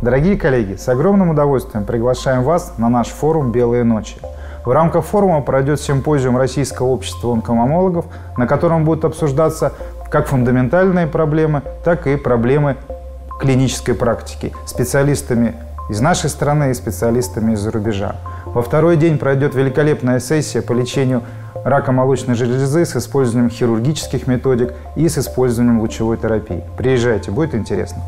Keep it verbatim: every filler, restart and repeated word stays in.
Дорогие коллеги, с огромным удовольствием приглашаем вас на наш форум «Белые ночи». В рамках форума пройдет симпозиум Российского общества онкологов, на котором будут обсуждаться как фундаментальные проблемы, так и проблемы клинической практики специалистами из нашей страны и специалистами из-за рубежа. Во второй день пройдет великолепная сессия по лечению рака молочной железы с использованием хирургических методик и с использованием лучевой терапии. Приезжайте, будет интересно.